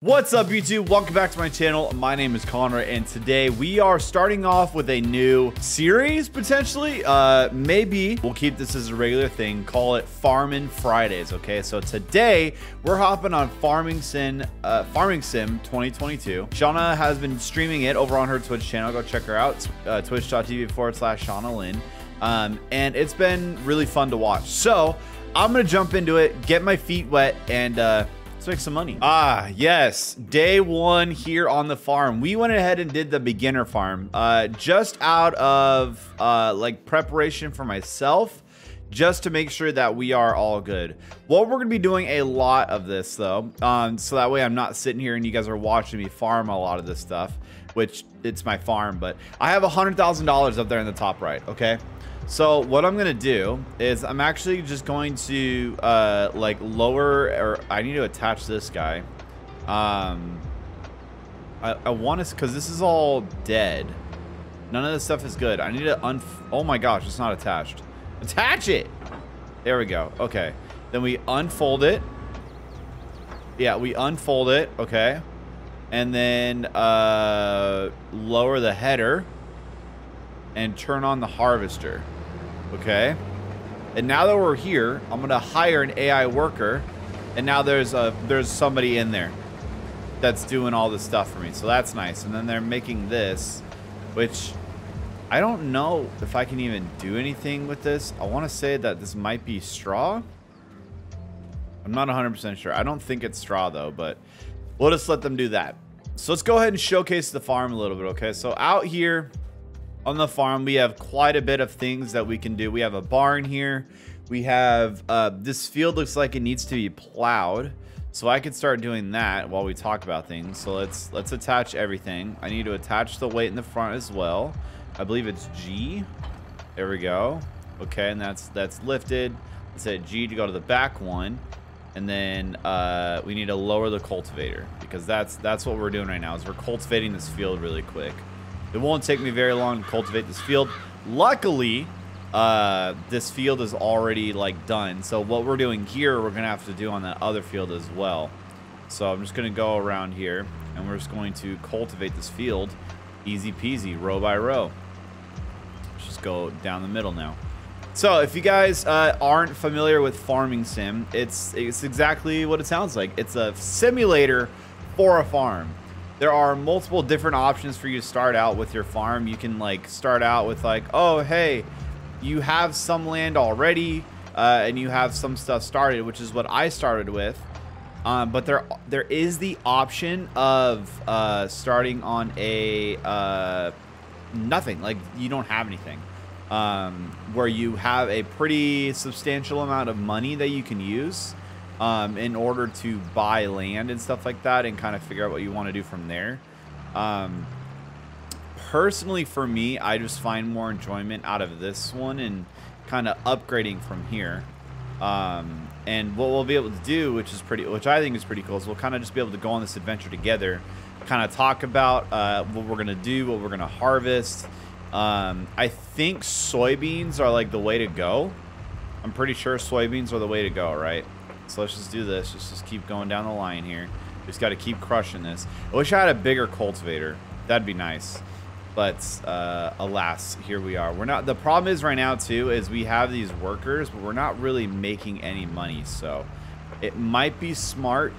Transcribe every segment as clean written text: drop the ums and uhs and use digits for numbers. What's up, YouTube? Welcome back to my channel. My name is Connor, and today we are starting off with a new series, potentially. Maybe we'll keep this as a regular thing, call it Farmin' Fridays, okay? So today, we're hopping on Farming Sim 2022. Shauna has been streaming it over on her Twitch channel. Go check her out, twitch.tv/Shauna Lynn. And it's been really fun to watch. So, I'm gonna jump into it, get my feet wet, and make some money. Yes, day one here on the farm. We went ahead and did the beginner farm just out of like preparation for myself, just to make sure that we are all good. Well, we're gonna be doing a lot of this though, so that way I'm not sitting here and you guys are watching me farm a lot of this stuff, which it's my farm, but I have $100,000 up there in the top right, okay? So what I'm gonna do is I'm actually just going to like lower, or I need to attach this guy. I want to, because this is all dead. None of this stuff is good. I need to oh my gosh, it's not attached. Attach it. There we go. Okay. Then we unfold it. Yeah, we unfold it. Okay. And then lower the header and turn on the harvester. Okay, and now that we're here, I'm gonna hire an AI worker, and now there's somebody in there that's doing all this stuff for me, so that's nice. And then they're making this, which I don't know if I can even do anything with this. I want to say that this might be straw. I'm not 100% sure. I don't think it's straw though, but we'll just let them do that. So let's go ahead and showcase the farm a little bit. Okay, so out here on the farm, we have quite a bit of things that we can do. We have a barn here. We have this field looks like it needs to be plowed, so I could start doing that while we talk about things. So let's attach everything. I need to attach the weight in the front as well. I believe it's G. There we go. Okay, and that's lifted. Let's hit G to go to the back one, and then we need to lower the cultivator, because that's what we're doing right now is we're cultivating this field really quick. It won't take me very long to cultivate this field. Luckily, this field is already like done. So what we're doing here, we're gonna have to do on that other field as well. So I'm just gonna go around here and we're just going to cultivate this field. Easy peasy, row by row. Let's just go down the middle now. So if you guys aren't familiar with Farming Sim, it's exactly what it sounds like. It's a simulator for a farm. There are multiple different options for you to start out with your farm. You can like start out with like, oh, hey, you have some land already and you have some stuff started, which is what I started with. But there is the option of starting on a nothing, like you don't have anything, where you have a pretty substantial amount of money that you can use in order to buy land and stuff like that and kind of figure out what you want to do from there. Personally, for me, I just find more enjoyment out of this one and kind of upgrading from here. And what we'll be able to do, which I think is pretty cool, is we'll kind of just be able to go on this adventure together, kind of talk about what we're going to do, what we're going to harvest. I think soybeans are like the way to go. I'm pretty sure soybeans are the way to go, right? So let's just do this. Let's just keep going down the line here. Just got to keep crushing this. I wish I had a bigger cultivator. That'd be nice. But alas, here we are. We're not. The problem is right now too is we have these workers, but we're not really making any money. So it might be smart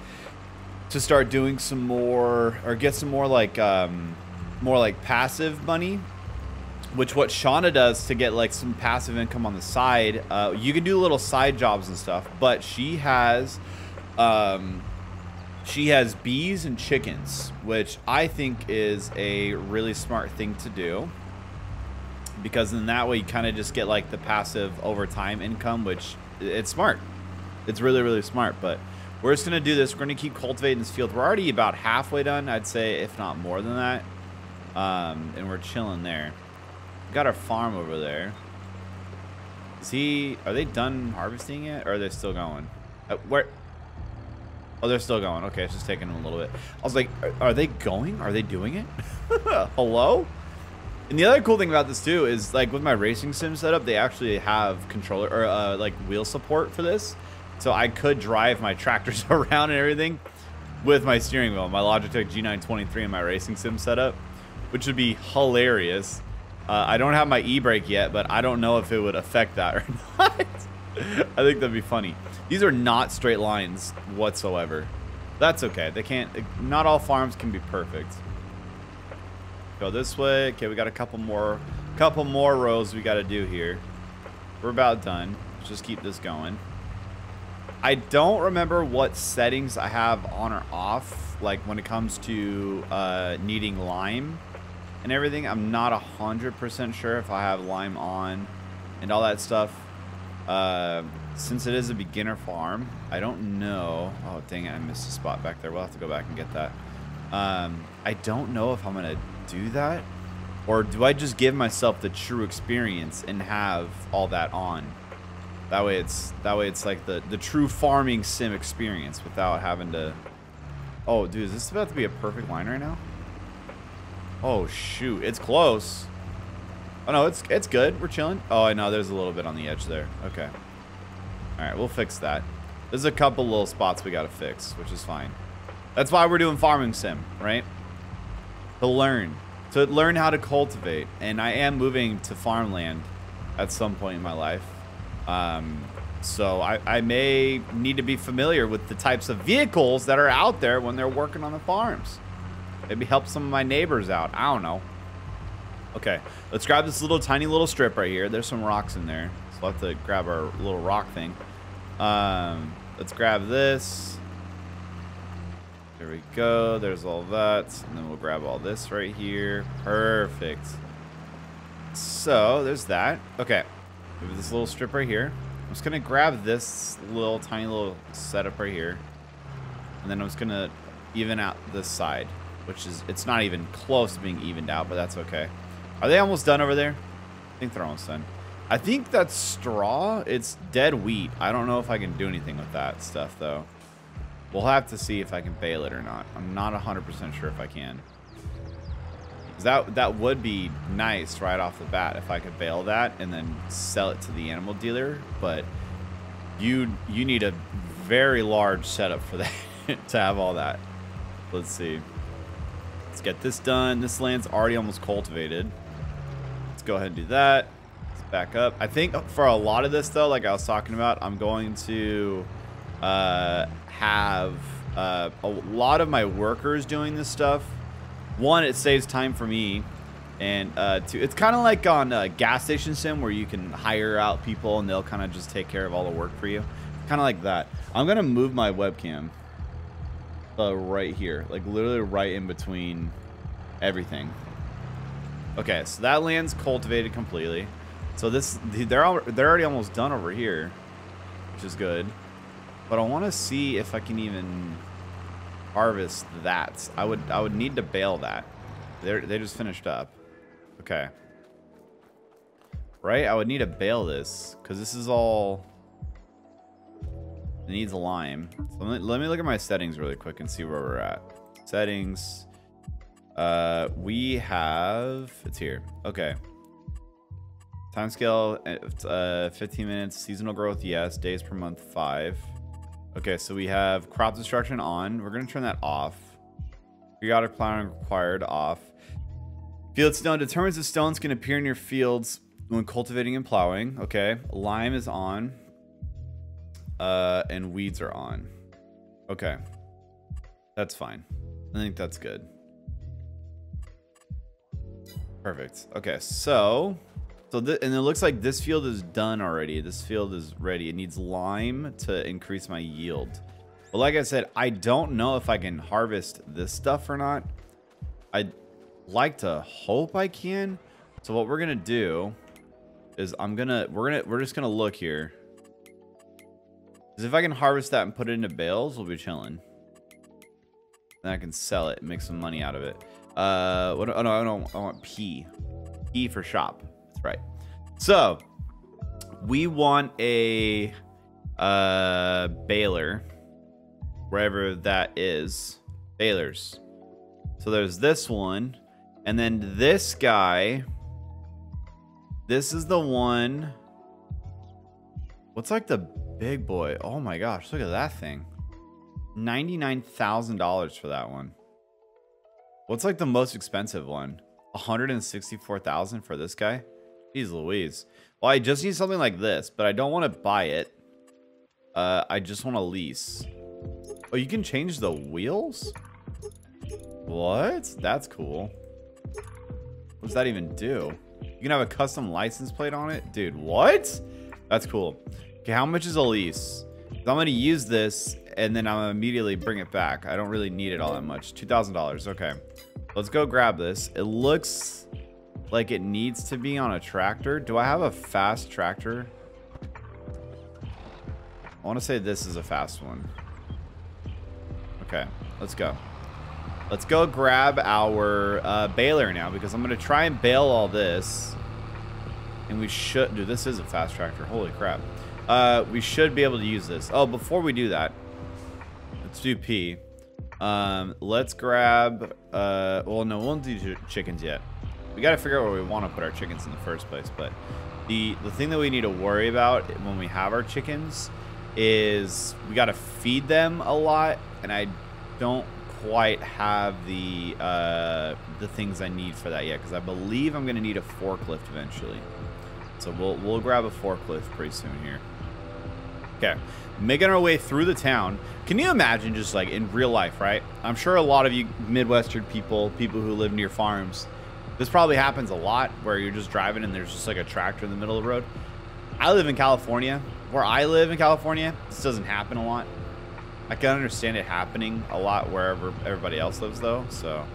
to start doing some more, or get some more like passive money. Which what Shauna does to get like some passive income on the side. You can do little side jobs and stuff, but she has bees and chickens, which I think is a really smart thing to do, because in that way you kind of just get like the passive over time income, which it's smart. It's really, really smart. But we're just gonna do this. We're gonna keep cultivating this field. We're already about halfway done, I'd say, if not more than that. And we're chilling there. Got our farm over there. Are they done harvesting it, or are they still going? Where? Oh, they're still going. Okay, it's just taking them a little bit. I was like, are they going? Are they doing it? Hello? And the other cool thing about this too is like with my racing sim setup, they actually have controller or like wheel support for this. So I could drive my tractors around and everything. with my steering wheel, my Logitech G923 and my racing sim setup, which would be hilarious. I don't have my e-brake yet, but I don't know if it would affect that or not. I think that'd be funny. These are not straight lines whatsoever. That's okay. They can't, not all farms can be perfect. Go this way. Okay, we got a couple more rows we got to do here. We're about done. Let's just keep this going. I don't remember what settings I have on or off, like when it comes to needing lime and everything. I'm not 100% sure if I have lime on and all that stuff. Since it is a beginner farm, I don't know. Oh, dang it, I missed a spot back there. We'll have to go back and get that. I don't know if I'm going to do that, or do I just give myself the true experience and have all that on? That way it's like the true farming sim experience without having to. Oh, dude, is this about to be a perfect line right now? Oh shoot, it's close. Oh no, it's good. We're chilling. Oh, I know there's a little bit on the edge there. Okay. All right, we'll fix that. There's a couple little spots we gotta fix, which is fine. That's why we're doing farming sim, right? To learn how to cultivate. And I am moving to farmland at some point in my life. So I may need to be familiar with the types of vehicles that are out there when they're working on the farms. Maybe help some of my neighbors out. I don't know. Okay, let's grab this little tiny little strip right here. There's some rocks in there, so we'll have to grab our little rock thing. Let's grab this. There we go. There's all that. And then we'll grab all this right here. Perfect. So there's that. Okay. Move this little strip right here. I'm just going to grab this little tiny little setup right here. And then I'm just going to even out this side, which is, it's not even close to being evened out, but that's okay. Are they almost done over there? I think they're almost done. I think that's straw. It's dead wheat. I don't know if I can do anything with that stuff, though. We'll have to see if I can bale it or not. I'm not 100% sure if I can. That would be nice right off the bat if I could bale that and then sell it to the animal dealer, but you need a very large setup for that to have all that. Let's see. Let's get this done. This land's already almost cultivated. Let's go ahead and do that. Let's back up. I think for a lot of this, though, like I was talking about, I'm going to have a lot of my workers doing this stuff. One, it saves time for me, and two, it's kind of like on gas station sim where you can hire out people and they'll kind of just take care of all the work for you, kind of like that. I'm gonna move my webcam right here, like literally right in between everything. Okay, so that land's cultivated completely. So this, they're already almost done over here, which is good. But I want to see if I can even harvest that. I would need to bale that. They just finished up. Okay. Right? I would need to bale this, because this is all... It needs lime. So let me look at my settings really quick and see where we're at. Settings. We have... It's here. Okay. Timescale, 15 minutes. Seasonal growth, yes. Days per month, 5. Okay, so we have crop destruction on. We're going to turn that off. Periodic plowing required, off. Field stone determines if stones can appear in your fields when cultivating and plowing. Okay, lime is on. And weeds are on. Okay, that's fine. I think that's good. Perfect. Okay, and it looks like this field is done already. This field is ready. It needs lime to increase my yield. But like I said, I don't know if I can harvest this stuff or not. I'd like to hope I can. So what we're gonna do is we're just gonna look here. 'Cause if I can harvest that and put it into bales, we'll be chilling. Then I can sell it and make some money out of it. I want P. P for shop. Right, so we want a baler, wherever that is. Balers. So there's this one, and then this guy. This is the one. What's like the big boy? Oh my gosh, look at that thing! $99,000 for that one. What's like the most expensive one? $164,000 for this guy? Jeez Louise. Well, I just need something like this, but I don't want to buy it. I just want to lease. Oh, you can change the wheels? What? That's cool. What does that even do? You can have a custom license plate on it? Dude, what? That's cool. Okay, how much is a lease? I'm going to use this, and then I'm going to immediately bring it back. I don't really need it all that much. $2,000. Okay. Let's go grab this. It looks like it needs to be on a tractor. Do I have a fast tractor? I want to say this is a fast one. Okay, let's go. Let's go grab our baler now, because I'm going to try and bale all this. And we should... Dude, this is a fast tractor. Holy crap. We should be able to use this. Oh, before we do that, let's do P. Let's grab... well, no, we won't do chickens yet. We got to figure out where we want to put our chickens in the first place. But the thing that we need to worry about when we have our chickens is we got to feed them a lot. And I don't quite have the things I need for that yet, because I believe I'm going to need a forklift eventually. So we'll grab a forklift pretty soon here. Okay, making our way through the town. Can you imagine just like in real life, right? I'm sure a lot of you Midwestern people, people who live near farms, this probably happens a lot where you're just driving and there's just like a tractor in the middle of the road. I live in California. Where I live in California, this doesn't happen a lot. I can understand it happening a lot wherever everybody else lives though, so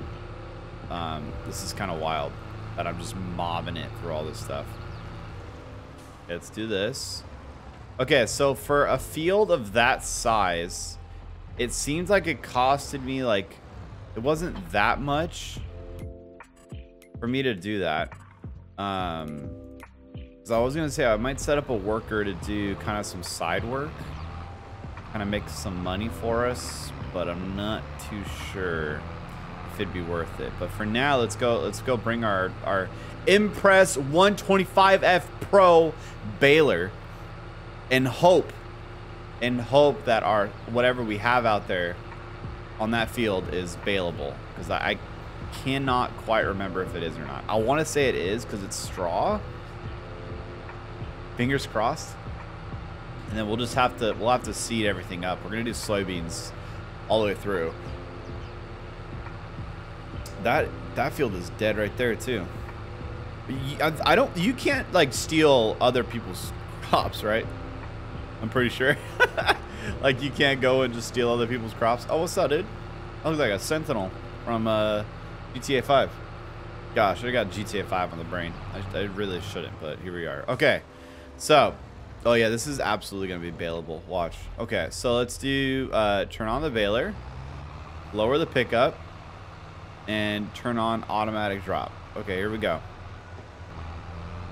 this is kind of wild that I'm just mobbing it through all this stuff. Let's do this. Okay, so for a field of that size, it seems like it costed me like, it wasn't that much for me to do that. So I was gonna say I might set up a worker to do kind of some side work, kind of make some money for us, but I'm not too sure if it'd be worth it. But for now, let's go bring our Impress 125F Pro baler and hope that our whatever we have out there on that field is baleable, because I cannot quite remember if it is or not. I want to say it is because it's straw. Fingers crossed. And then we'll have to seed everything up. We're gonna do soybeans all the way through. That field is dead right there too. I don't. You can't like steal other people's crops, right? I'm pretty sure. Like you can't go and just steal other people's crops. Oh, what's up, dude? I look like a sentinel from GTA 5. Gosh, I got GTA 5 on the brain. I really shouldn't, but here we are. Okay, so. Oh yeah, this is absolutely gonna be baleable. Watch. Okay, so let's do turn on the baler, lower the pickup, and turn on automatic drop. Okay, here we go.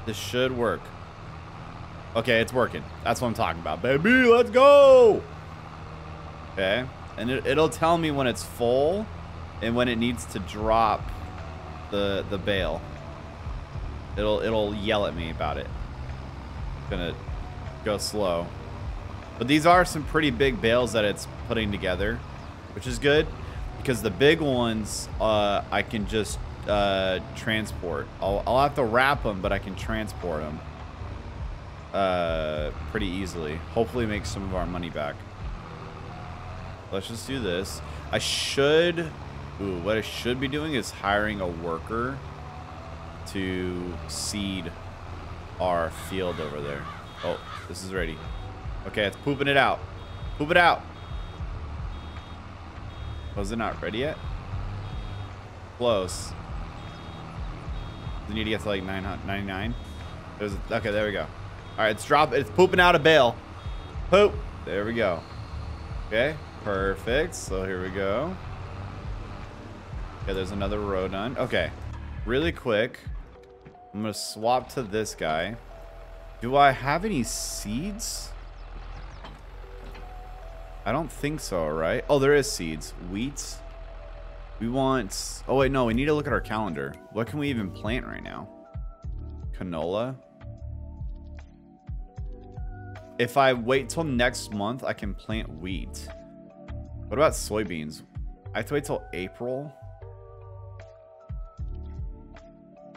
This should work. Okay, it's working. That's what I'm talking about, baby. Let's go. Okay, and it'll tell me when it's full and when it needs to drop the bale. It'll yell at me about it. It's gonna go slow, but these are some pretty big bales that it's putting together, which is good because the big ones I can just transport. I'll have to wrap them, but I can transport them pretty easily, hopefully make some of our money back. Let's just do this. I should what I should be doing is hiring a worker to seed our field over there. Oh, this is ready. Okay, it's pooping it out. Poop it out. Was it not ready yet? Close. We need to get to like 999. Okay, there we go. All right, it's pooping out a bale. Poop. There we go. Okay, perfect. So here we go. Okay, there's another row done. Okay, really quick. I'm gonna swap to this guy. Do I have any seeds? I don't think so, right? Oh, there is seeds. Wheat. We want... Oh, wait, no. We need to look at our calendar. What can we even plant right now? Canola. If I wait till next month, I can plant wheat. What about soybeans? I have to wait till April.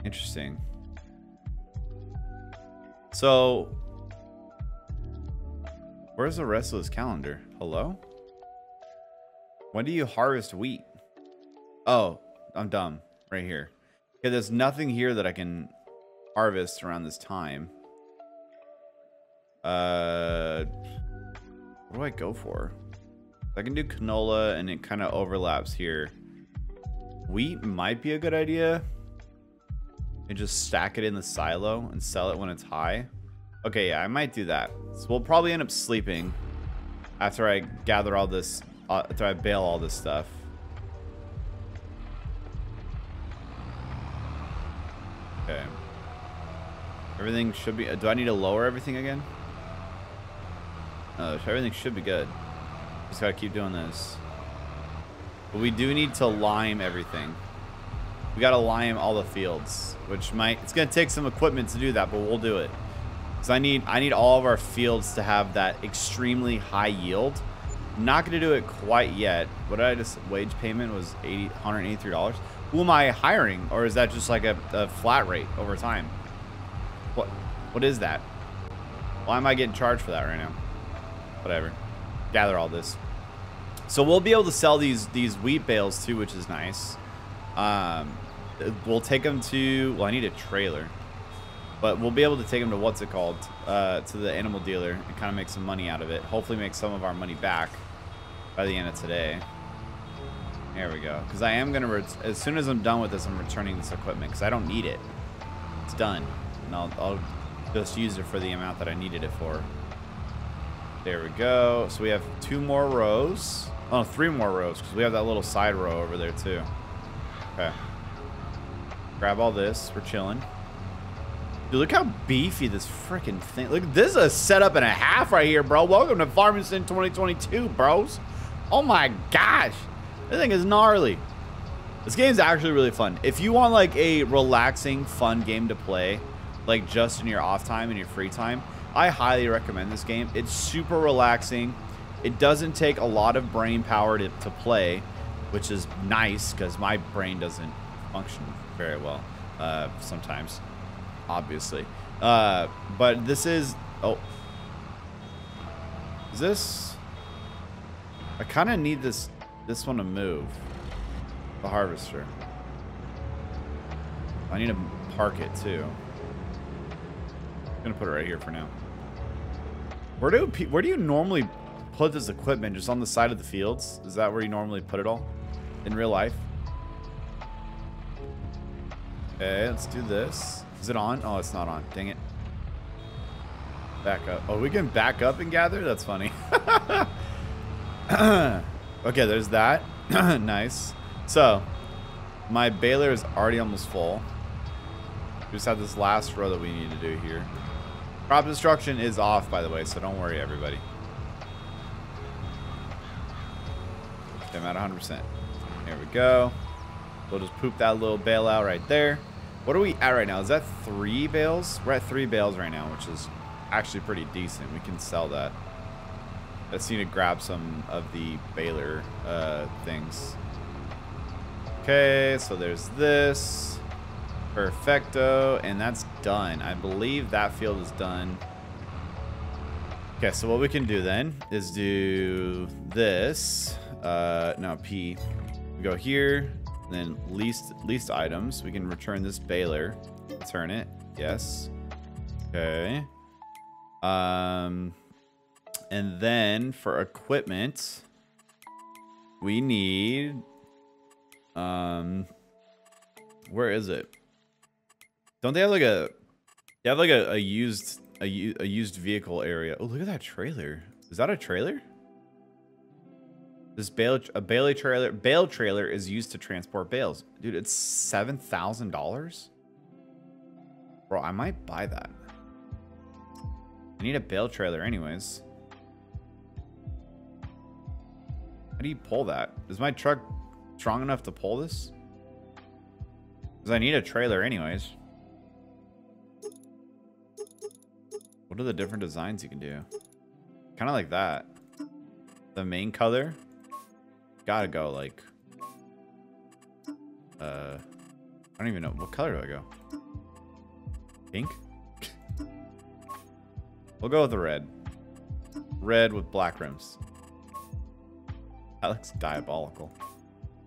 Interesting. So, where's the rest of this calendar? Hello? When do you harvest wheat? Oh, I'm dumb. Right here. Okay, there's nothing here that I can harvest around this time. What do I go for? I can do canola and it kind of overlaps here. Wheat might be a good idea. And just stack it in the silo and sell it when it's high. Okay, yeah, I might do that. So we'll probably end up sleeping after I gather all this, after I bale all this stuff. Okay. Everything should be, do I need to lower everything again? No, everything should be good. Just gotta keep doing this. But we do need to lime everything. We gotta lime all the fields, which might, it's gonna take some equipment to do that, but we'll do it. Cause I need all of our fields to have that extremely high yield. Not gonna do it quite yet. What did I just, wage payment was $183. Who am I hiring? Or is that just like a flat rate over time? What is that? Why am I getting charged for that right now? Whatever, gather all this. So we'll be able to sell these wheat bales too, which is nice. We'll take them to, well, I need a trailer, but we'll be able to take them to what's it called, to the animal dealer and kind of make some money out of it. Hopefully make some of our money back by the end of today. There we go. Cause I am going to, as soon as I'm done with this, I'm returning this equipment cause I don't need it. It's done. And I'll just use it for the amount that I needed it for. There we go. So we have two more rows. Oh, three more rows. Cause we have that little side row over there too. Okay. Grab all this. We're chilling. Dude, look how beefy this freaking thing. Look, this is a setup and a half right here, bro. Welcome to Farming Sim 2022, bros. Oh my gosh. This thing is gnarly. This game's actually really fun. If you want like a relaxing, fun game to play, like just in your off time and your free time, I highly recommend this game. It's super relaxing. It doesn't take a lot of brain power to play, which is nice because my brain doesn't function very well sometimes, obviously. But this is, oh, is this? I kind of need this one to move. The harvester. I need to park it too. I'm gonna put it right here for now. Where do you normally put this equipment? Just on the side of the fields? Is that where you normally put it all? In real life? Okay, let's do this. Is it on? Oh, it's not on. Dang it. Back up. Oh, we can back up and gather? That's funny. Okay, there's that. Nice. So, my baler is already almost full. We just have this last row that we need to do here. Crop destruction is off, by the way, so don't worry, everybody. I'm at 100%. There we go. We'll just poop that little bale out right there. What are we at right now? Is that 3 bales? We're at 3 bales right now, which is actually pretty decent. We can sell that. I just need to grab some of the baler things. Okay, so there's this. Perfecto. And that's done. I believe that field is done. Okay, so what we can do then is do this. No, P. We go here. Then least items. We can return this baler. Return it. Yes. Okay. And then for equipment, we need, where is it? Don't they have like a, they have like a used vehicle area. Oh, look at that trailer. Is that a trailer? This bale trailer is used to transport bales. Dude, it's $7,000. Bro, I might buy that. I need a bale trailer anyways. How do you pull that? Is my truck strong enough to pull this? Because I need a trailer anyways. What are the different designs you can do? Kind of like that. The main color. gotta go like, I don't even know, what color do I go? Pink? We'll go with the red. Red with black rims. That looks diabolical.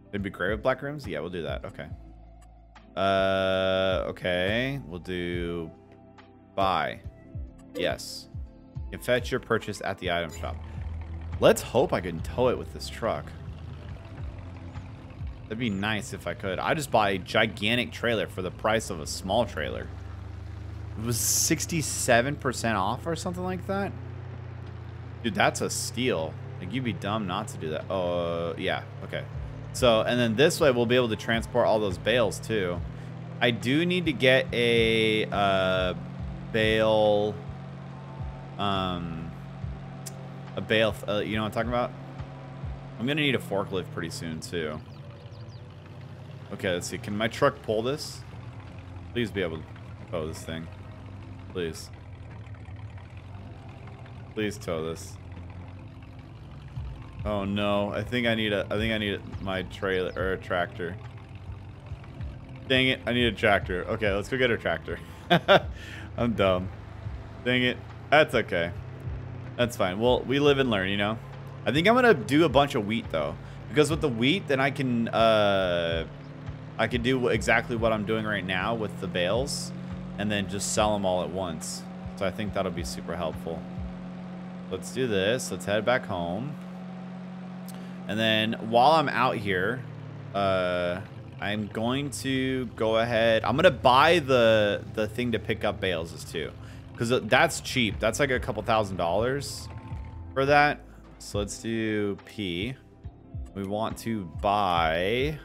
It'd be gray with black rims? Yeah, we'll do that. Okay. Okay. We'll do buy. Yes. You can fetch your purchase at the item shop. Let's hope I can tow it with this truck. That'd be nice if I could. I just bought a gigantic trailer for the price of a small trailer. It was 67% off or something like that. Dude, that's a steal. Like, you'd be dumb not to do that. Oh, yeah. Okay. So, and then this way we'll be able to transport all those bales too. I do need to get a bale. A bale. You know what I'm talking about? I'm gonna need a forklift pretty soon too. Okay, let's see. Can my truck pull this? Please be able to tow this thing. Please. Please tow this. Oh no, I think I need my trailer or a tractor. Dang it, I need a tractor. Okay, let's go get a tractor. I'm dumb. Dang it. That's okay. That's fine. Well, we live and learn, you know. I think I'm gonna do a bunch of wheat though. Because with the wheat, then I can do exactly what I'm doing right now with the bales and then just sell them all at once. So I think that'll be super helpful. Let's do this. Let's head back home. And then while I'm out here, I'm going to go ahead. I'm going to buy the thing to pick up bales is too. Because that's cheap. That's like a couple $1,000s for that. So let's do P. We want to buy...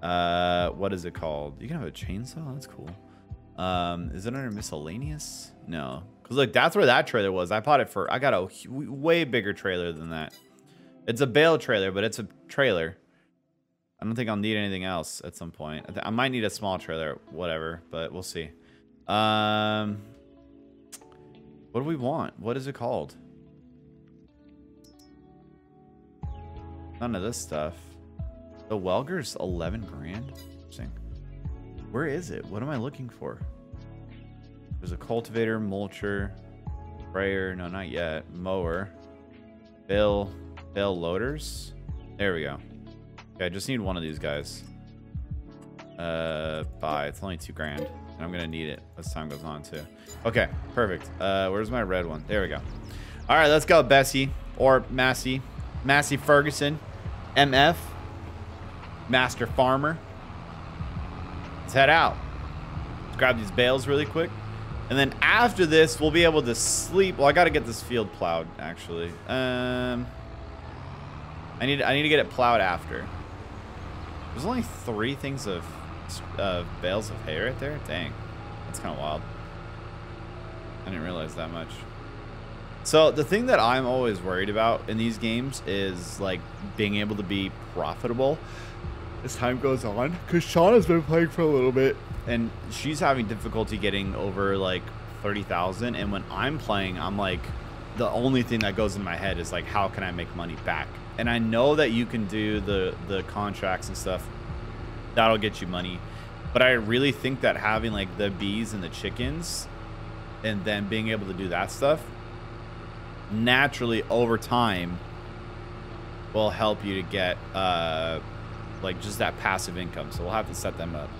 what is it called? You can have a chainsaw? That's cool. Is it under miscellaneous? No. Because like that's where that trailer was. I bought it for... I got a way bigger trailer than that. It's a bale trailer, but it's a trailer. I don't think I'll need anything else at some point. I might need a small trailer, whatever, but we'll see. What do we want? What is it called? None of this stuff. The Welger's 11 grand. Interesting. Where is it? What am I looking for? There's a cultivator, mulcher, sprayer. No, not yet. Mower. Bale loaders. There we go. Okay, I just need one of these guys. Buy. It's only 2 grand. And I'm going to need it as time goes on, too. Okay, perfect. Where's my red one? There we go. All right, let's go, Bessie. Or Massey. Massey Ferguson. MF. Master Farmer. Let's head out. Let's grab these bales really quick. And then after this, we'll be able to sleep. Well, I got to get this field plowed, actually. I need to get it plowed after. There's only 3 things of bales of hay right there. Dang, that's kind of wild. I didn't realize that much. So the thing that I'm always worried about in these games is like being able to be profitable as time goes on. Cause Shauna's been playing for a little bit and she's having difficulty getting over like 30,000. And when I'm playing, I'm like, the only thing that goes in my head is like, how can I make money back? And I know that you can do the contracts and stuff. That'll get you money. But I really think that having like the bees and the chickens and then being able to do that stuff naturally over time will help you to get like just that passive income. So we'll have to set them up.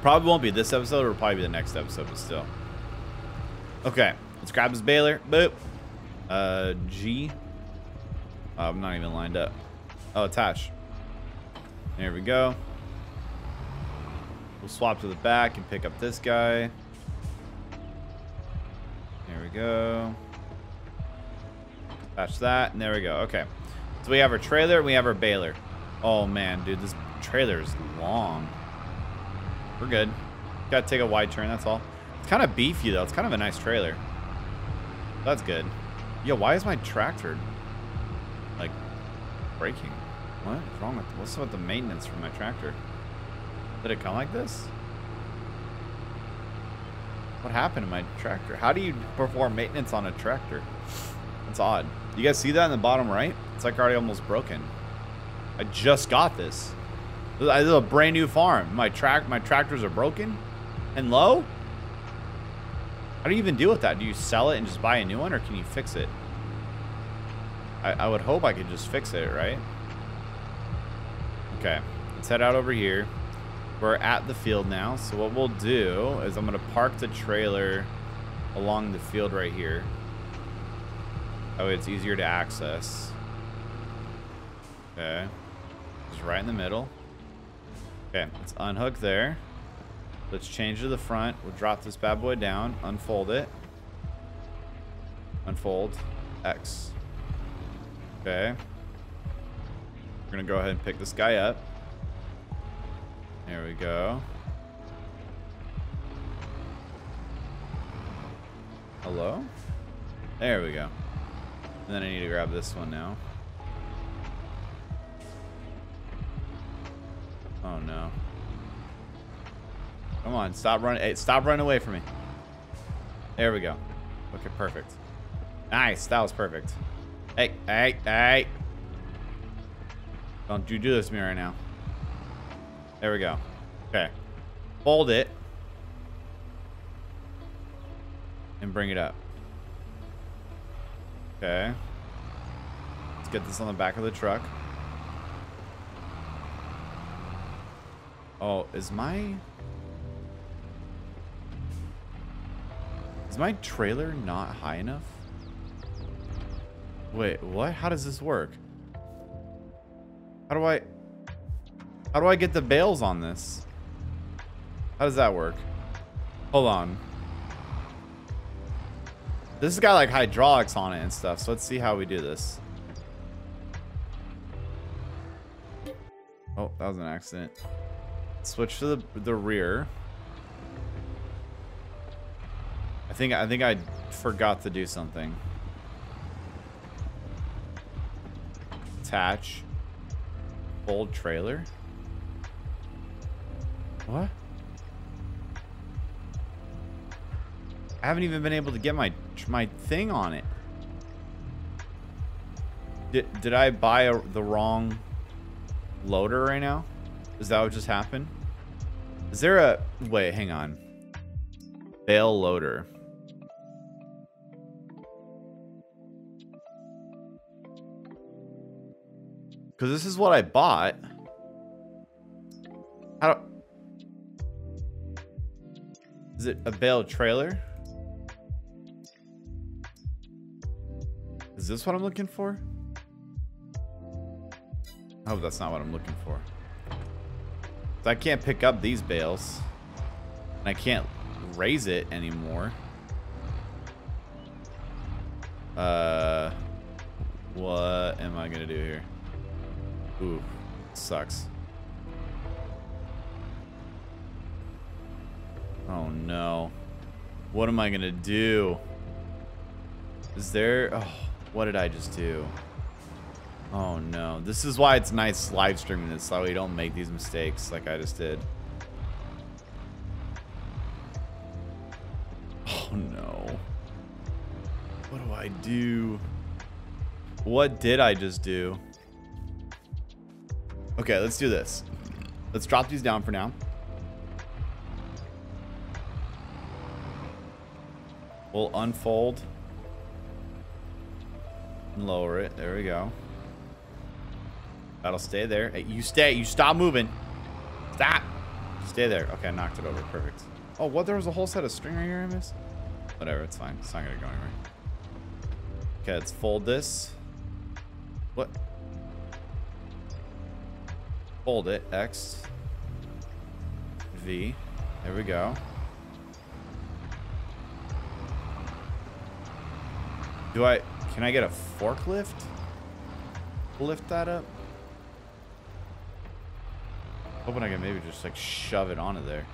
Probably won't be this episode. It'll probably be the next episode, but still. Okay. Let's grab this baler. Boop. G. Oh, I'm not even lined up. Oh, attach. There we go. We'll swap to the back and pick up this guy. There we go. Attach that, and there we go. Okay. So we have our trailer and we have our baler. Oh, man, dude. This trailer is long. We're good. Got to take a wide turn, that's all. It's kind of beefy, though. It's kind of a nice trailer. That's good. Yo, why is my tractor... like braking? What's wrong with what's with the maintenance for my tractor? Did it come like this? What happened to my tractor? How do you perform maintenance on a tractor? That's odd. You guys see that in the bottom right? It's like already almost broken. I just got this. This is a brand new farm. My tractors are broken and low. How do you even deal with that? Do you sell it and just buy a new one, or can you fix it? I would hope I could just fix it, right? Okay, let's head out over here. We're at the field now, so what we'll do is I'm gonna park the trailer along the field right here. That way it's easier to access. Okay, it's right in the middle. Okay, let's unhook there. Let's change to the front. We'll drop this bad boy down, unfold it. Unfold, X. Okay. We're gonna go ahead and pick this guy up. There we go. Hello? There we go. And then I need to grab this one now. Oh no. Come on, stop running. Hey, stop running away from me. There we go. Okay, perfect. Nice, that was perfect. Hey, hey, hey. Don't you do this to me right now. There we go. Okay. Fold it. And bring it up. Okay. Let's get this on the back of the truck. Oh, is my trailer not high enough? Wait, what? How does this work? How do I get the bales on this? How does that work? Hold on. This has got like hydraulics on it and stuff, so let's see how we do this. Oh, that was an accident. Switch to the rear. I think I forgot to do something. Attach fold trailer. What? I haven't even been able to get my thing on it. Did I buy the wrong loader right now? Is that what just happened? Is there a wait, hang on. Bale loader. Cause this is what I bought. Is it a bale trailer? Is this what I'm looking for? Oh, that's not what I'm looking for. So I can't pick up these bales. And I can't raise it anymore. What am I gonna do here? Ooh, sucks. Oh no. What am I gonna do? Is there... Oh, what did I just do? Oh no. This is why it's nice live streaming this, so we don't make these mistakes like I just did. Oh no. What do I do? What did I just do? Okay, let's do this. Let's drop these down for now. We'll unfold and lower it. There we go. That'll stay there. Hey, you stay. You stop moving. Stop. Stay there. Okay, I knocked it over. Perfect. Oh, what? There was a whole set of string right here I missed? Whatever, it's fine. It's not going to go anywhere. Okay, let's fold this. What? Fold it, X, V, there we go. Can I get a forklift? Lift that up? Hoping I can maybe just like shove it onto there.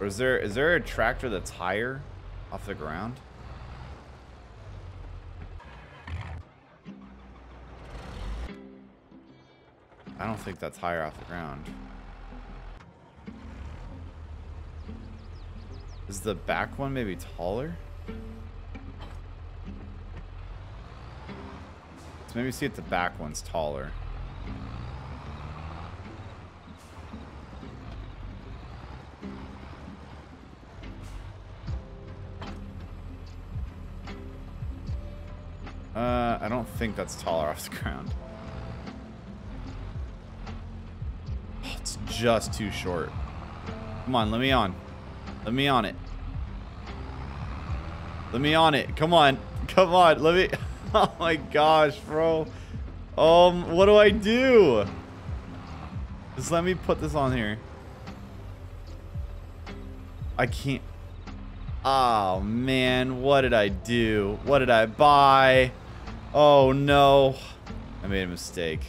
Or is there a tractor that's higher off the ground? I don't think that's higher off the ground. Is the back one maybe taller? So maybe see if the back one's taller. I don't think that's taller off the ground. It's just too short. Come on, let me on. Let me on it. Let me on it. Come on. Come on. Let me. Oh my gosh, bro. What do I do? Just let me put this on here. I can't. Oh man, what did I do? What did I buy? Oh no. I made a mistake.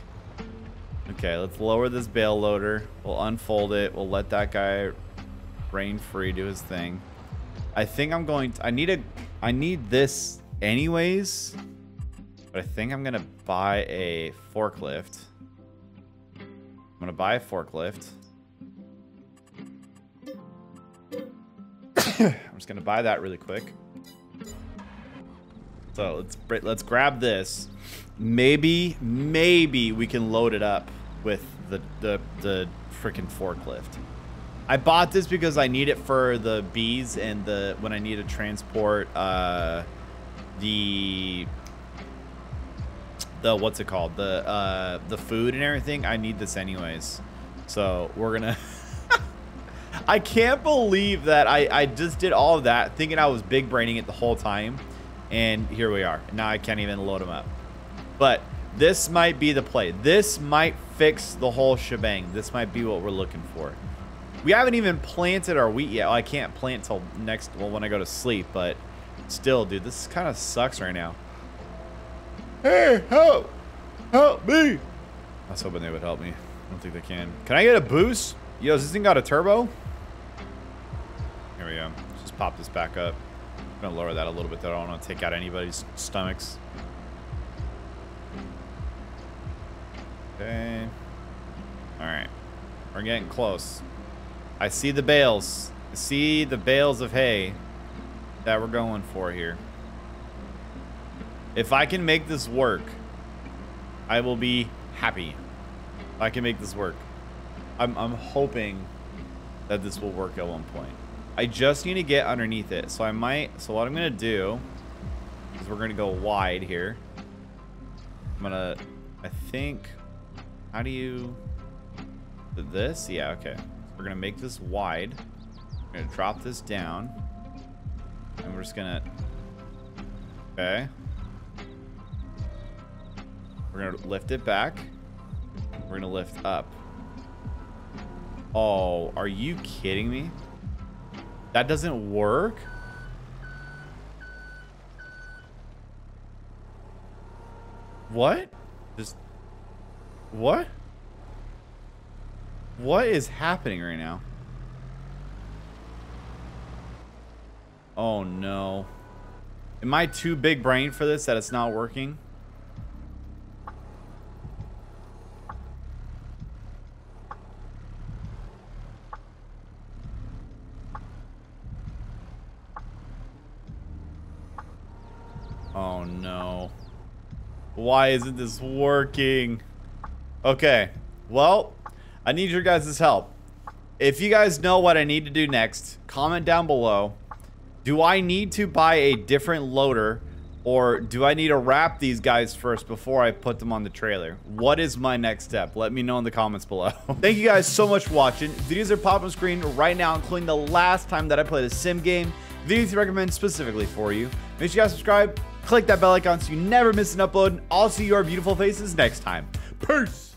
Okay, let's lower this bale loader. We'll unfold it. We'll let that guy rain free do his thing. I think I'm going to, I need this anyways, but I think I'm gonna buy a forklift. I'm gonna buy a forklift. I'm just gonna buy that really quick. So let's grab this. Maybe we can load it up with the freaking forklift. I bought this because I need it for the bees and the when I need to transport the what's it called, the food and everything. I need this anyways, so we're gonna. I can't believe that I just did all of that thinking I was big braining it the whole time. And here we are. Now I can't even load them up. But this might be the play. This might fix the whole shebang. This might be what we're looking for. We haven't even planted our wheat yet. Well, I can't plant till next, well, when I go to sleep. But still, dude, this kind of sucks right now. Hey, help. Help me. I was hoping they would help me. I don't think they can. Can I get a boost? Yo, has this thing got a turbo? Here we go. Let's just pop this back up. I'm going to lower that a little bit. I don't want to take out anybody's stomachs. Okay. All right. We're getting close. I see the bales. I see the bales of hay that we're going for here. If I can make this work, I will be happy. I can make this work. I'm hoping that this will work at one point. I just need to get underneath it. So I might, so what I'm gonna do is we're gonna go wide here. I'm gonna, I think, how do you, this? Yeah, okay. We're gonna make this wide. We're gonna drop this down. And we're just gonna, okay. We're gonna lift it back. We're gonna lift up. Oh, are you kidding me? That doesn't work? What? Just... what? What is happening right now? Oh, no. Am I too big brain for this that it's not working? Oh no. Why isn't this working? Okay. Well, I need your guys' help. If you guys know what I need to do next, comment down below. Do I need to buy a different loader, or do I need to wrap these guys first before I put them on the trailer? What is my next step? Let me know in the comments below. Thank you guys so much for watching. Videos are popping on screen right now, including the last time that I played a sim game. Videos to recommend specifically for you. Make sure you guys subscribe. Click that bell icon so you never miss an upload, and I'll see your beautiful faces next time. Peace!